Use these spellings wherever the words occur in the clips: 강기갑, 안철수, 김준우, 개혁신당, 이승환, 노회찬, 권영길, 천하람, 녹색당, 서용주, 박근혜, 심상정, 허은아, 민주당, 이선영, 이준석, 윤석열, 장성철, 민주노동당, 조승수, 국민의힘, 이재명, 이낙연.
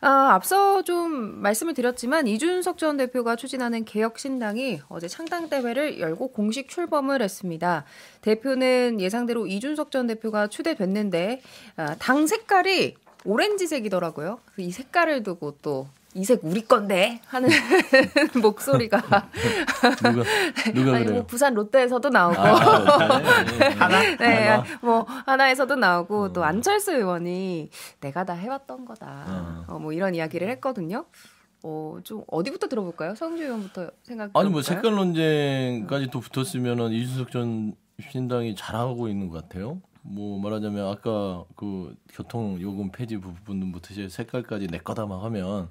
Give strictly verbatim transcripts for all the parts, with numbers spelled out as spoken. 아, 앞서 좀 말씀을 드렸지만 이준석 전 대표가 추진하는 개혁신당이 어제 창당대회를 열고 공식 출범을 했습니다. 대표는 예상대로 이준석 전 대표가 추대됐는데 아, 당 색깔이 오렌지색이더라고요. 이 색깔을 두고 또 이색 우리 건데 하는 목소리가 누가 누가 아니, 그래요? 뭐 부산 롯데에서도 나오고 아, 네, 하나 네, 하나. 뭐 하나에서도 나오고 음. 또 안철수 의원이 내가 다 해왔던 거다 음. 어, 뭐 이런 이야기를 했거든요. 어, 좀 어디부터 들어볼까요? 서용주 의원부터 생각. 아니 뭐 색깔 논쟁까지 또 붙었으면은 이준석 전 신당이 잘하고 있는 것 같아요. 뭐 말하자면 아까 그 교통 요금 폐지 부분부터 이제 색깔까지 내 거다 막 하면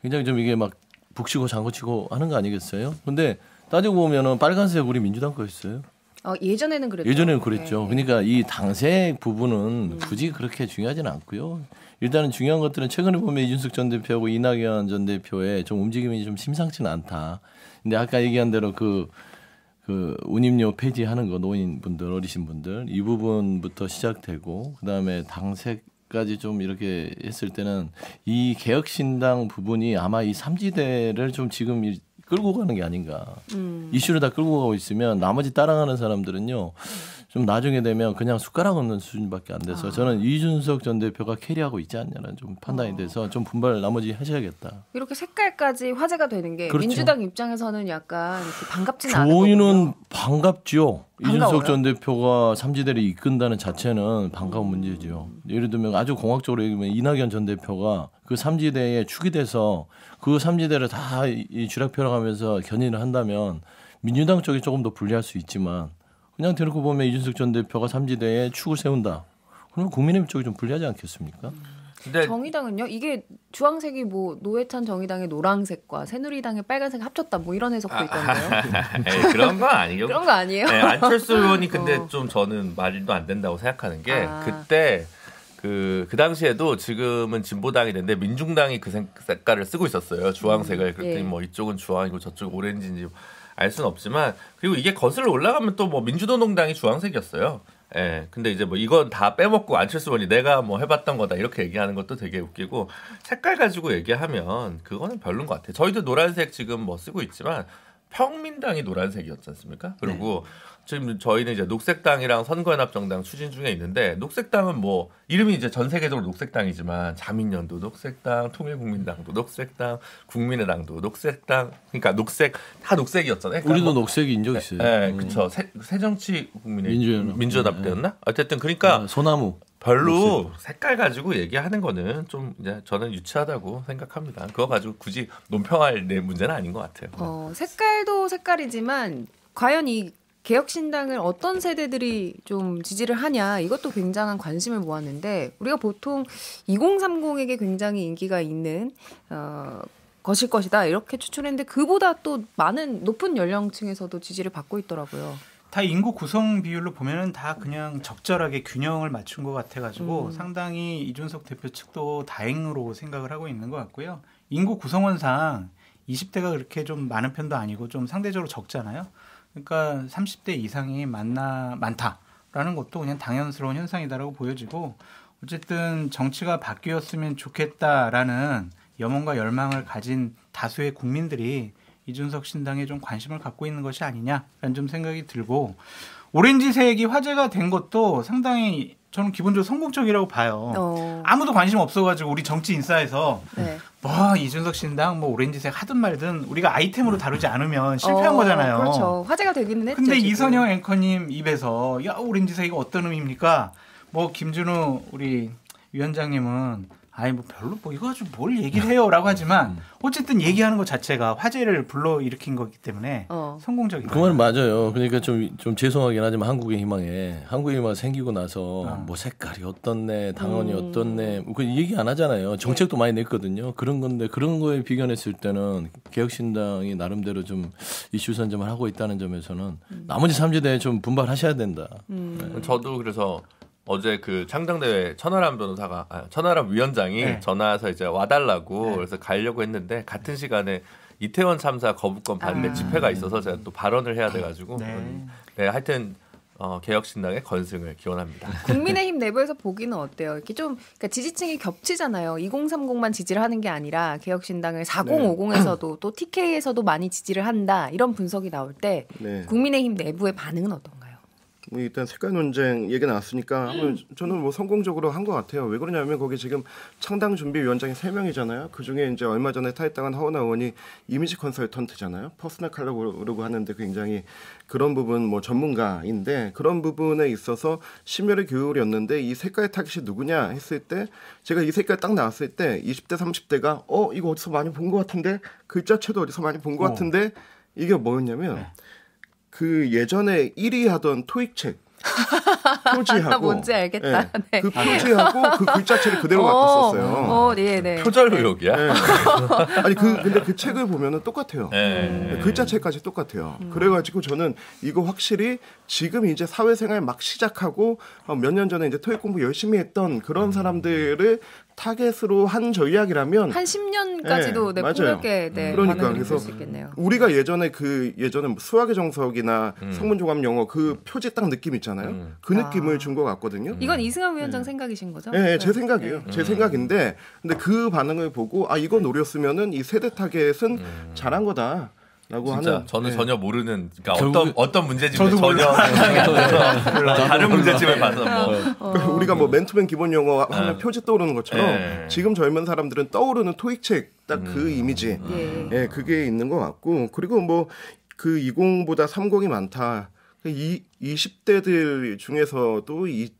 굉장히 좀 이게 막 북치고 장구치고 하는 거 아니겠어요? 근데 따지고 보면은 빨간색 우리 민주당 거였어요. 어, 예전에는 그랬죠. 예전에는 그랬죠. 네. 그러니까 이 당색 부분은 굳이 그렇게 중요하지는 않고요. 일단은 중요한 것들은 최근에 보면 이준석 전 대표하고 이낙연 전 대표의 좀 움직임이 좀 심상치는 않다. 근데 아까 얘기한 대로 그 그 운임료 폐지하는 거 노인분들 어리신 분들 이 부분부터 시작되고 그다음에 당색까지 좀 이렇게 했을 때는 이 개혁신당 부분이 아마 이 삼지대를 좀 지금 이, 끌고 가는 게 아닌가. 음. 이슈를 다 끌고 가고 있으면 나머지 따라가는 사람들은요. 좀 나중에 되면 그냥 숟가락 없는 수준밖에 안 돼서 아. 저는 이준석 전 대표가 캐리하고 있지 않냐는 좀 판단이 어. 돼서 좀 분발 나머지 하셔야겠다. 이렇게 색깔까지 화제가 되는 게 그렇죠. 민주당 입장에서는 약간 반갑지는 않은 거고요. 저희는 반갑지요. 반가워요? 이준석 전 대표가 삼지대를 이끈다는 자체는 반가운 문제죠. 예를 들면 아주 공학적으로 얘기하면 이낙연 전 대표가 그 삼지대에 축이 돼서 그 삼지대를 다 이 쥐락펴락하면서 견인을 한다면 민주당 쪽이 조금 더 불리할 수 있지만 그냥 대놓고 보면 이준석 전 대표가 삼지대에 축을 세운다. 그러면 국민의힘 쪽이 좀 불리하지 않겠습니까? 근데 정의당은요? 이게 주황색이 뭐 노회찬 정의당의 노란색과 새누리당의 빨간색 합쳤다 뭐 이런 해석도 아, 있던데요. 아, 그런 거 아니에요. 그런 거 아니에요. 네, 안철수 의원이 근데 어. 좀 저는 말도 안 된다고 생각하는 게 아. 그때 그, 그 당시에도 지금은 진보당이 됐는데 민중당이 그 색깔을 쓰고 있었어요. 주황색을. 음, 그랬더니 예. 뭐 이쪽은 주황이고 저쪽 오렌지인지 알 수는 없지만 그리고 이게 거슬러 올라가면 또 뭐 민주노동당이 주황색이었어요. 예, 근데 이제 뭐 이건 다 빼먹고 안철수 의원이 내가 뭐 해봤던 거다 이렇게 얘기하는 것도 되게 웃기고 색깔 가지고 얘기하면 그거는 별론 것 같아요. 저희도 노란색 지금 뭐 쓰고 있지만 평민당이 노란색이었지 않습니까? 그리고 네. 지금 저희는 이제 녹색당이랑 선거연합정당 추진 중에 있는데 녹색당은 뭐 이름이 이제 전 세계적으로 녹색당이지만 자민련도 녹색당, 통일국민당도 녹색당, 국민의당도 녹색당 그러니까 녹색 다 녹색이었잖아요. 그러니까 우리도 뭐, 녹색이 인적 있어요. 네, 음. 그렇죠. 새, 새정치 국민의힘 민주연합대였나? 네. 어쨌든 그러니까 네, 소나무. 별로 녹색. 색깔 가지고 얘기하는 거는 좀 이제 저는 유치하다고 생각합니다. 그거 가지고 굳이 논평할 내 문제는 아닌 것 같아요. 어, 색깔도 색깔이지만 과연 이 개혁신당을 어떤 세대들이 좀 지지를 하냐 이것도 굉장한 관심을 모았는데 우리가 보통 이공삼공에게 굉장히 인기가 있는 어, 것일 것이다 이렇게 추출했는데 그보다 또 많은 높은 연령층에서도 지지를 받고 있더라고요. 다 인구 구성 비율로 보면은 다 그냥 적절하게 균형을 맞춘 것 같아가지고 음. 상당히 이준석 대표 측도 다행으로 생각을 하고 있는 것 같고요. 인구 구성원상 이십 대가 그렇게 좀 많은 편도 아니고 좀 상대적으로 적잖아요. 그러니까 삼십 대 이상이 많나, 많다라는 것도 그냥 당연스러운 현상이다라고 보여지고 어쨌든 정치가 바뀌었으면 좋겠다라는 염원과 열망을 가진 다수의 국민들이 이준석 신당에 좀 관심을 갖고 있는 것이 아니냐라는 좀 생각이 들고 오렌지색이 화제가 된 것도 상당히 저는 기본적으로 성공적이라고 봐요. 어. 아무도 관심 없어가지고 우리 정치 인싸에서 네. 뭐 이준석 신당 뭐 오렌지색 하든 말든 우리가 아이템으로 다루지 않으면 실패한 어, 거잖아요. 그렇죠. 화제가 되기는 했죠. 근데 지금. 이선영 앵커님 입에서 야 오렌지색이 어떤 의미입니까? 뭐 김준우 우리 위원장님은 아니 뭐 별로 뭐 이거 가지고 뭘 얘기를 해요라고 하지만 어쨌든 얘기하는 것 자체가 화제를 불러일으킨 거기 때문에 어. 성공적이다. 그건 맞아요. 그러니까 좀, 좀 죄송하긴 하지만 한국의 희망에 한국의 희망 생기고 나서 어. 뭐 색깔이 어떻네 당원이 음. 어떻네 그 얘기 안 하잖아요. 정책도 네. 많이 냈거든요. 그런 건데 그런 거에 비견했을 때는 개혁신당이 나름대로 좀 이슈 선점을 하고 있다는 점에서는 음. 나머지 삼지대에 좀 분발하셔야 된다. 음. 네. 저도 그래서 어제 그 창당대회 천하람 변호사가 아, 천하람 위원장이 네. 전화해서 이제 와달라고 네. 그래서 가려고 했는데 같은 시간에 이태원 참사 거부권 반대 아. 집회가 있어서 제가 또 발언을 해야 돼가지고 네. 네, 하여튼 어, 개혁신당의 건승을 기원합니다. 국민의힘 내부에서 보기는 어때요? 이렇게 좀 그러니까 지지층이 겹치잖아요. 이공삼공만 지지를 하는 게 아니라 개혁신당을 사공 오공에서도 네. 또 티케이에서도 많이 지지를 한다. 이런 분석이 나올 때 네. 국민의힘 내부의 반응은 어떤가요? 뭐 일단 색깔 논쟁 얘기 나왔으니까 한번 저는 뭐 성공적으로 한 것 같아요. 왜 그러냐면 거기 지금 창당 준비위원장이 세 명이잖아요. 그 중에 이제 얼마 전에 탈당한 허은아 의원이 이미지 컨설턴트잖아요. 퍼스널 컬러라고 하는데 굉장히 그런 부분 뭐 전문가인데 그런 부분에 있어서 심혈의 교울이었는데 이 색깔 타깃이 누구냐 했을 때 제가 이 색깔 딱 나왔을 때 이십 대 삼십 대가 어 이거 어디서 많이 본 것 같은데 글자체도 어디서 많이 본 것 같은데 이게 뭐였냐면. 네. 그 예전에 일 위 하던 토익책 표지하고 나 뭔지 알겠다. 네. 네. 그 표지하고 그 글자체를 그대로 바꿨었어요. 네, 네. 표절의혹이야? 네. 아니 그 근데 그 책을 보면은 똑같아요. 네. 글자체까지 똑같아요. 음. 그래가지고 저는 이거 확실히 지금 이제 사회생활 막 시작하고 몇 년 전에 이제 토익 공부 열심히 했던 그런 사람들을 타겟으로 한 전략이라면 한 십 년까지도 네, 네, 폭넓게 네, 그러니까 그래서 우리가 예전에 그 예전에 수학의 정석이나 음. 성문조감 영어 그 표지 딱 느낌 있잖아요. 음. 그 느낌을 아. 준 것 같거든요. 이건 이승환 위원장 네. 생각이신 거죠? 네, 네, 제 생각이에요. 네. 제 생각인데 근데 그 반응을 보고 아 이거 노렸으면은 이 세대 타겟은 음. 잘한 거다. 라고 진짜 하는, 저는 네. 전혀 모르는 그러니까 결국, 어떤 어떤 문제집에 전혀 다른 문제집에 봐서 뭐 어. 우리가 뭐 맨투맨 기본 영어 하면 어. 표지 떠오르는 것처럼 에. 지금 젊은 사람들은 떠오르는 토익책 딱 그 음. 이미지 예. 예 그게 있는 것 같고 그리고 뭐 그 이공보다 삼공이 많다 이 이십 대들 중에서도 이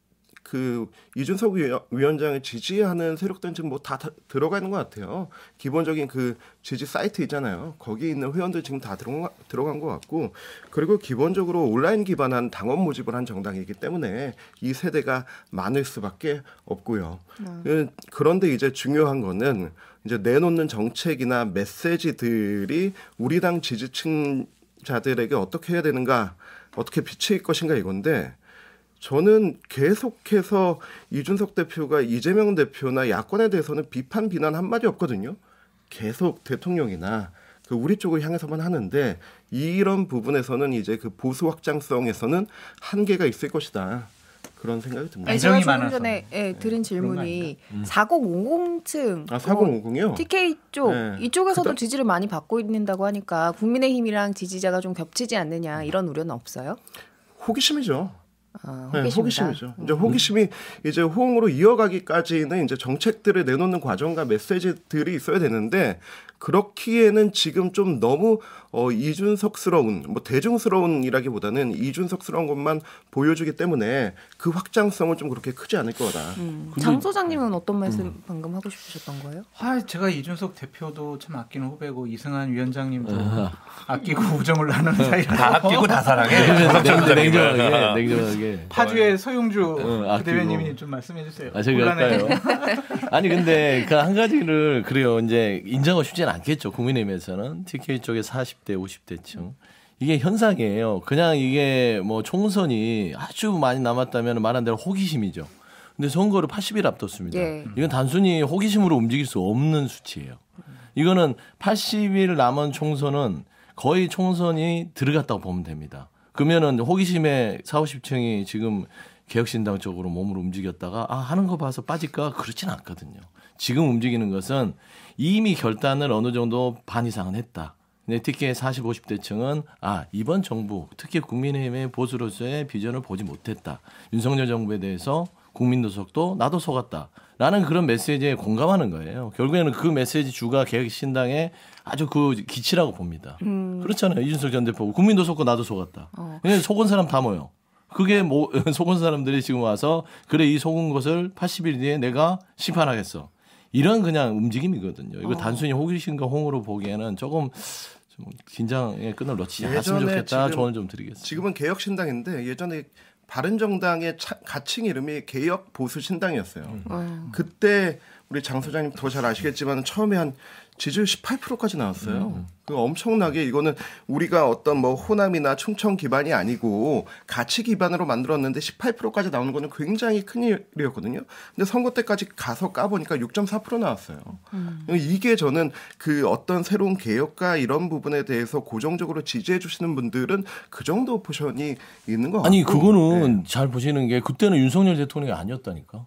그 이준석 위원장을 지지하는 세력들은 지금 뭐 다 들어가 있는 것 같아요. 기본적인 그 지지 사이트 있잖아요. 거기에 있는 회원들 지금 다 들어가, 들어간 것 같고 그리고 기본적으로 온라인 기반한 당원 모집을 한 정당이기 때문에 이 세대가 많을 수밖에 없고요. 음. 그런데 이제 중요한 거는 이제 내놓는 정책이나 메시지들이 우리 당 지지층자들에게 어떻게 해야 되는가 어떻게 비칠 것인가 이건데 저는 계속해서 이준석 대표가 이재명 대표나 야권에 대해서는 비판, 비난 한마디 없거든요. 계속 대통령이나 그 우리 쪽을 향해서만 하는데 이런 부분에서는 이제 그 보수 확장성에서는 한계가 있을 것이다. 그런 생각이 듭니다. 네, 제가 조금 전에 네, 드린 질문이 음. 사공 오공층 아, 사공 오공이요? 어, 티케이 쪽 네. 이쪽에서도 그다... 지지를 많이 받고 있는다고 하니까 국민의힘이랑 지지자가 좀 겹치지 않느냐 이런 우려는 없어요? 호기심이죠. 아, 네, 호기심이죠. 이제 호기심이 이제 호응으로 이어가기까지는 이제 정책들을 내놓는 과정과 메시지들이 있어야 되는데 그렇기에는 지금 좀 너무 어, 이준석스러운 뭐 대중스러운이라기보다는 이준석스러운 것만 보여주기 때문에 그 확장성은 좀 그렇게 크지 않을 거다. 음. 장 소장님은 어떤 말씀 음. 방금 하고 싶으셨던 거예요? 아, 제가 이준석 대표도 참 아끼는 후배고 이승환 위원장님도 아. 아끼고 우정을 나누는 사이라 다 아끼고 다 사랑해. 냉정하게 냉정하게. 파주의 서용주 응, 아, 그 대변인님 좀 말씀해 주세요. 아, 곤란해요. 아니 근데 그 한 가지를 그래요. 이제 인정하고 쉽지는 않겠죠. 국민의힘에서는 티케이 쪽에 사십 대 오십 대층 이게 현상이에요. 그냥 이게 뭐 총선이 아주 많이 남았다면 말한 대로 호기심이죠. 근데 선거를 팔십 일 앞뒀습니다. 예. 이건 단순히 호기심으로 움직일 수 없는 수치예요. 이거는 팔십 일 남은 총선은 거의 총선이 들어갔다고 보면 됩니다. 그러면은 호기심에 사오십 층이 지금 개혁신당 쪽으로 몸을 움직였다가 아 하는 거 봐서 빠질까? 그렇진 않거든요. 지금 움직이는 것은 이미 결단을 어느 정도 반 이상은 했다. 근데 특히 사십 오십 대층은 아 이번 정부 특히 국민의힘의 보수로서의 비전을 보지 못했다. 윤석열 정부에 대해서 국민도 속도 나도 속았다. 라는 그런 메시지에 공감하는 거예요. 결국에는 그 메시지 주가 개혁신당의 아주 그 기치라고 봅니다. 음. 그렇잖아요. 이준석 전 대표. 국민도 속고 나도 속았다. 어. 속은 사람 다 모여. 그게 뭐, 속은 사람들이 지금 와서 그래 이 속은 것을 팔십 일 뒤에 내가 심판하겠어. 이런 그냥 움직임이거든요. 이거 어. 단순히 호기심과 홍으로 보기에는 조금... 좀 긴장의 끈을 놓치지 않았으면 좋겠다. 조언을 좀 드리겠습니다. 지금은 개혁신당인데 예전에 바른정당의 차, 가칭 이름이 개혁보수신당이었어요. 음. 그때 우리 장 소장님 더 잘 아시겠지만 처음에 한 지지율 십팔 퍼센트까지 나왔어요. 음. 그 엄청나게 이거는 우리가 어떤 뭐 호남이나 충청 기반이 아니고 가치 기반으로 만들었는데 십팔 퍼센트까지 나오는 거는 굉장히 큰 일이었거든요. 근데 선거 때까지 가서 까보니까 육 점 사 퍼센트 나왔어요. 음. 이게 저는 그 어떤 새로운 개혁과 이런 부분에 대해서 고정적으로 지지해 주시는 분들은 그 정도 포션이 있는 것 같아요. 아니 그거는 네. 잘 보시는 게 그때는 윤석열 대통령이 아니었다니까.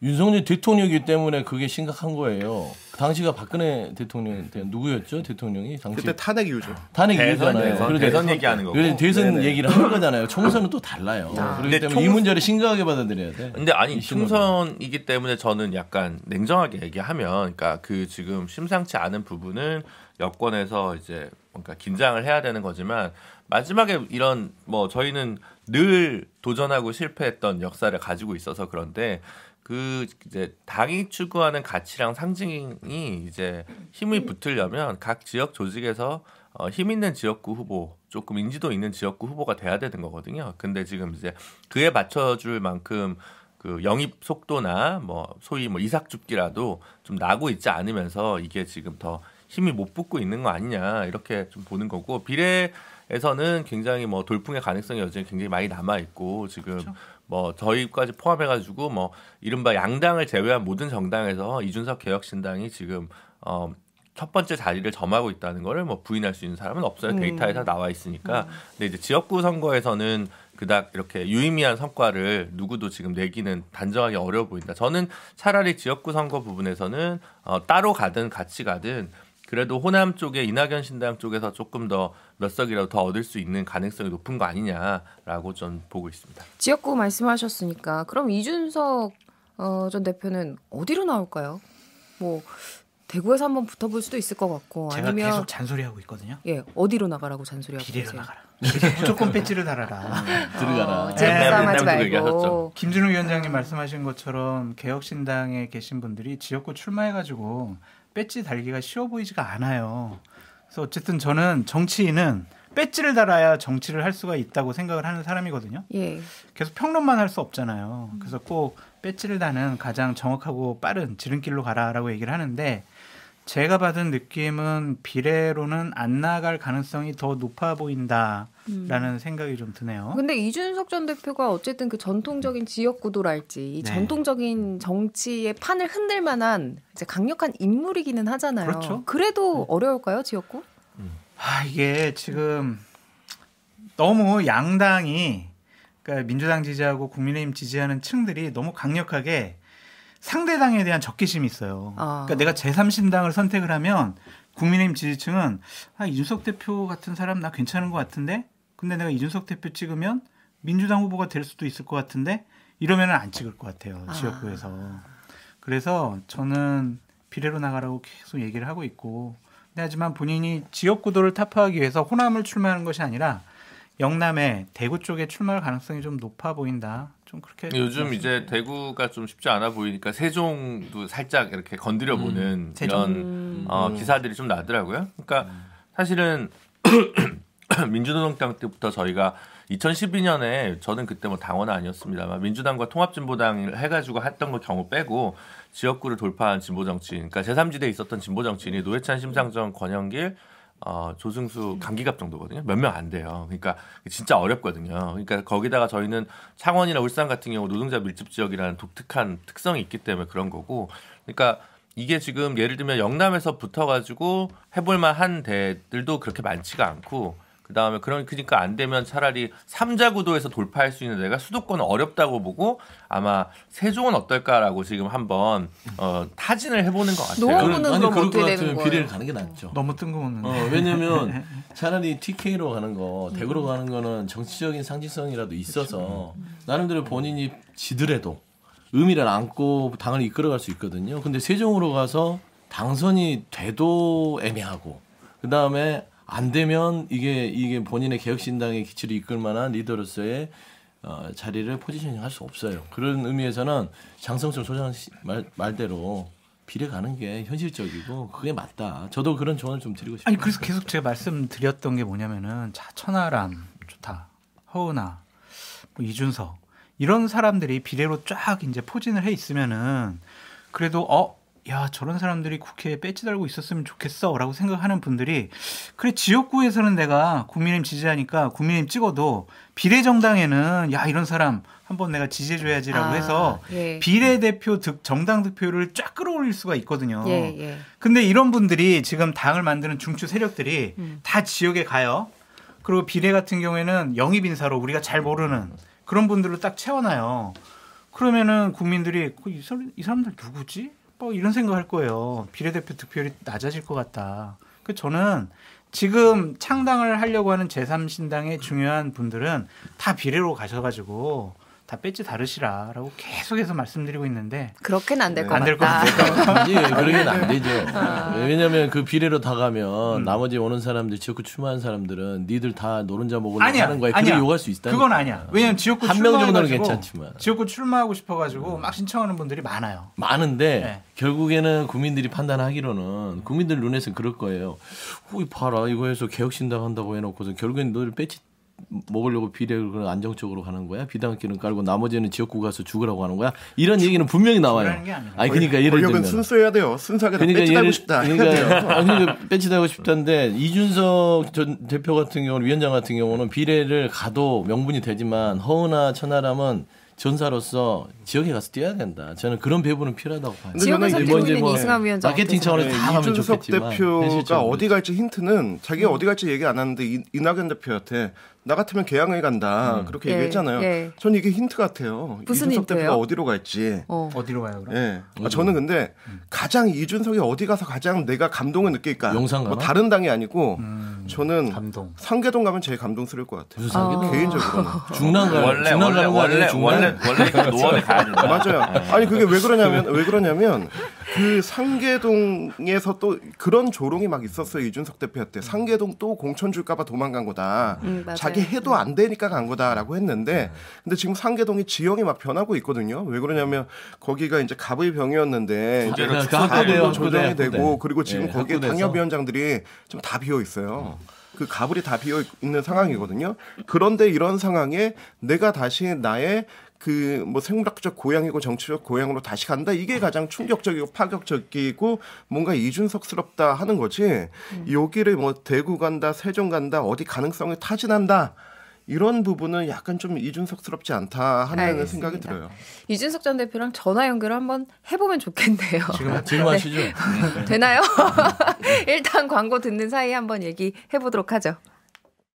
윤석열 대통령이기 때문에 그게 심각한 거예요. 당시가 박근혜 대통령 때 누구였죠? 대통령이 당시 그때 탄핵 이유죠. 탄핵 이유잖아요. 그리고 대선 얘기하는 거고. 그래서 대선 네네. 얘기를 하는 거잖아요. 총선은 또 달라요. 아. 그렇기 때문에 총선... 이 문제를 심각하게 받아들여야 돼. 근데 아니 총선이기 때문에 저는 약간 냉정하게 얘기하면, 그러니까 그 지금 심상치 않은 부분은 여권에서 이제 뭔가 긴장을 해야 되는 거지만 마지막에 이런 뭐 저희는 늘 도전하고 실패했던 역사를 가지고 있어서 그런데. 그 이제 당이 추구하는 가치랑 상징이 이제 힘이 붙으려면 각 지역 조직에서 어, 힘 있는 지역구 후보, 조금 인지도 있는 지역구 후보가 돼야 되는 거거든요. 근데 지금 이제 그에 맞춰줄 만큼 그 영입 속도나 뭐 소위 뭐 이삭줍기라도 좀 나고 있지 않으면서 이게 지금 더 힘이 못 붙고 있는 거 아니냐 이렇게 좀 보는 거고, 비례에서는 굉장히 뭐 돌풍의 가능성이 여전히 굉장히 많이 남아 있고 지금. 그렇죠. 뭐 저희까지 포함해가지고 뭐 이른바 양당을 제외한 모든 정당에서 이준석 개혁신당이 지금 어 첫 번째 자리를 점하고 있다는 거를 뭐 부인할 수 있는 사람은 없어요. 음. 데이터에서 나와 있으니까. 음. 근데 이제 지역구 선거에서는 그닥 이렇게 유의미한 성과를 누구도 지금 내기는 단정하기 어려워 보인다. 저는 차라리 지역구 선거 부분에서는 어 따로 가든 같이 가든 그래도 호남 쪽에 이낙연 신당 쪽에서 조금 더 몇 석이라도 더 얻을 수 있는 가능성이 높은 거 아니냐라고 전 보고 있습니다. 지역구 말씀하셨으니까 그럼 이준석 어, 전 대표는 어디로 나올까요? 뭐 대구에서 한번 붙어볼 수도 있을 것 같고 제가 아니면 계속 잔소리하고 있거든요. 예, 어디로 나가라고 잔소리하고 비례로 계세요? 나가라. 무조건 배지를 달아라. 들어가라. 제싸움하지 말고. 김준우 위원장님 말씀하신 것처럼 개혁신당에 계신 분들이 지역구 출마해가지고 배지 달기가 쉬워 보이지가 않아요. 그래서 어쨌든 저는 정치인은 배지를 달아야 정치를 할 수가 있다고 생각을 하는 사람이거든요. 예. 계속 평론만 할 수 없잖아요. 그래서 꼭 배지를 다는 가장 정확하고 빠른 지름길로 가라라고 얘기를 하는데 제가 받은 느낌은 비례로는 안 나갈 가능성이 더 높아 보인다라는 음. 생각이 좀 드네요. 근데 이준석 전 대표가 어쨌든 그 전통적인 지역구도랄지 이 네. 전통적인 정치의 판을 흔들 만한 이제 강력한 인물이기는 하잖아요. 그렇죠. 그래도 네. 어려울까요, 지역구? 음. 아, 이게 지금 너무 양당이 그러니까 민주당 지지하고 국민의힘 지지하는 층들이 너무 강력하게 상대당에 대한 적개심이 있어요. 아. 그러니까 내가 제삼신당을 선택을 하면 국민의힘 지지층은 아, 이준석 대표 같은 사람 나 괜찮은 것 같은데 근데 내가 이준석 대표 찍으면 민주당 후보가 될 수도 있을 것 같은데 이러면 안 찍을 것 같아요. 아. 지역구에서. 그래서 저는 비례로 나가라고 계속 얘기를 하고 있고 근데 하지만 본인이 지역구도를 타파하기 위해서 호남을 출마하는 것이 아니라 영남에 대구 쪽에 출마할 가능성이 좀 높아 보인다. 좀 그렇게 요즘 이제 대구가 좀 쉽지 않아 보이니까 세종도 살짝 이렇게 건드려 보는 음, 이런 음. 어, 기사들이 좀 나더라고요. 그러니까 음. 사실은 민주노동당 때부터 저희가 이천십이 년에 저는 그때 뭐 당원 아니었습니다만 민주당과 통합진보당을 해가지고 했던 거 경우 빼고 지역구를 돌파한 진보정치인, 그러니까 제삼지대에 있었던 진보정치인이 노회찬, 심상정, 권영길, 어, 조승수, 강기갑 정도거든요. 몇 명 안 돼요. 그러니까 진짜 어렵거든요. 그러니까 거기다가 저희는 창원이나 울산 같은 경우 노동자 밀집 지역이라는 독특한 특성이 있기 때문에 그런 거고, 그러니까 이게 지금 예를 들면 영남에서 붙어가지고 해볼만한 데들도 그렇게 많지가 않고, 그 다음에 그러니까 안 되면 차라리 삼자 구도에서 돌파할 수 있는 데가 수도권은 어렵다고 보고 아마 세종은 어떨까라고 지금 한번 어, 타진을 해보는 것 같아요. 너무 뜬금없는 건 어떻게 되는 거예요? 비례를 가는 게 낫죠. 너무 뜬금없는. 어, 왜냐면 차라리 티케이로 가는 거, 대구로 가는 거는 정치적인 상징성이라도 있어서 나름대로 본인이 지더라도 의미를 안고 당을 이끌어갈 수 있거든요. 근데 세종으로 가서 당선이 돼도 애매하고 그 다음에 안 되면 이게 이게 본인의 개혁신당의 기치를 이끌 만한 리더로서의 어, 자리를 포지셔닝할 수 없어요. 그런 의미에서는 장성철 소장 말, 말대로 비례 가는 게 현실적이고 그게 맞다. 저도 그런 조언을 좀 드리고 싶어요. 아니 그래서 계속 제가 말씀드렸던 게 뭐냐면은 자, 천하람 좋다, 허은아, 뭐 이준석 이런 사람들이 비례로 쫙 이제 포진을 해 있으면은 그래도 어 야, 저런 사람들이 국회에 배지 달고 있었으면 좋겠어 라고 생각하는 분들이, 그래 지역구에서는 내가 국민의힘 지지하니까 국민의힘 찍어도 비례정당에는 야 이런 사람 한번 내가 지지해줘야지 라고 아, 해서 예. 비례대표 득, 정당 득표율을 쫙 끌어올릴 수가 있거든요. 예, 예. 근데 이런 분들이 지금 당을 만드는 중추 세력들이 음. 다 지역에 가요. 그리고 비례 같은 경우에는 영입인사로 우리가 잘 모르는 그런 분들을 딱 채워놔요. 그러면은 국민들이 이, 사람, 이 사람들 누구지? 뭐 이런 생각할 거예요. 비례대표 득표율이 낮아질 것 같다. 그 저는 지금 창당을 하려고 하는 제삼 신당의 중요한 분들은 다 비례로 가셔가지고 다 배지 다르시라라고 계속해서 말씀드리고 있는데 그렇게는 안 될 것 네, 같다. 안 될 것 같다. 예, 그러긴 안 되죠. 아. 왜냐하면 그 비례로 다 가면 음. 나머지 오는 사람들, 지역구 출마한 사람들은 니들 다 노른자 먹으려고 하는 거야. 그게 욕할 수 있다. 그건 아니야. 왜냐면 지역구 한 명 정도는 괜찮지만 지역구 출마하고 싶어가지고 음. 막 신청하는 분들이 많아요. 많은데 네. 결국에는 국민들이 판단하기로는 국민들 눈에서는 그럴 거예요. 오, 봐라 이거 해서 개혁신당 한다고 해놓고서 결국엔 너를 배지 먹으려고 비례를 안정적으로 가는 거야? 비당길은 깔고 나머지는 지역구 가서 죽으라고 하는 거야? 이런 얘기는 분명히 나와요. 아니 그러니까 예를 들면 순수해야 돼요. 순수하게 그러니까 배치 달고 싶다. 그러니까, 그러니까 배치 달고 싶다인데 이준석 전 대표 같은 경우는 위원장 같은 경우는 비례를 가도 명분이 되지만 허은아 천하람은 전사로서 지역에 가서 뛰어야 된다. 저는 그런 배분은 필요하다고 봐요. 지역에 선택되는 뭐 이승환 위원장 마케팅 차원에서 다 하면 좋겠지만 이준석 대표가 어디 갈지 힌트는 자기가 음. 어디 갈지 얘기 안 하는데 이, 이낙연 대표한테 나 같으면 개항에 간다 음. 그렇게 예, 얘기했잖아요. 예. 전 이게 힌트 같아요. 무슨 이준석 힌트예요? 대표가 어디로 갈지. 어. 어디로 가요 그럼? 예. 어디로. 아, 저는 근데 음. 가장 이준석이 어디 가서 가장 내가 감동을 느낄까. 용산 가면? 뭐 다른 당이 아니고 음. 저는 감동. 상계동 가면 제일 감동스러울 것 같아요. 무슨 상계동? 아. 개인적으로는. 중랑 가요. 원래 원래 원래 원래 원래 노원에 가야 된다. 맞아요. 아니 그게 왜 그러냐면 왜 그러냐면 그 상계동에서 또 그런 조롱이 막 있었어요. 이준석 대표한테 상계동 또 공천 줄까봐 도망간 거다. 음, 자기 해도 안 되니까 간 거다라고 했는데 근데 지금 상계동이 지형이 막 변하고 있거든요. 왜 그러냐면 거기가 이제 갑의 병이었는데 갑으로 조정이 되고 그리고 지금 예, 거기에 당협위원장들이 좀 다 비어 있어요. 음. 그 가불이 다 비어 있는 상황이거든요. 그런데 이런 상황에 내가 다시 나의 그 뭐 생물학적 고향이고 정치적 고향으로 다시 간다. 이게 가장 충격적이고 파격적이고 뭔가 이준석스럽다 하는 거지. 음. 여기를 뭐 대구 간다, 세종 간다, 어디 가능성을 타진한다. 이런 부분은 약간 좀 이준석스럽지 않다 하는 알겠습니다. 생각이 들어요. 이준석 전 대표랑 전화 연결을 한번 해보면 좋겠네요. 지금, 지금 하시죠. 네. 되나요? 일단 광고 듣는 사이에 한번 얘기해보도록 하죠.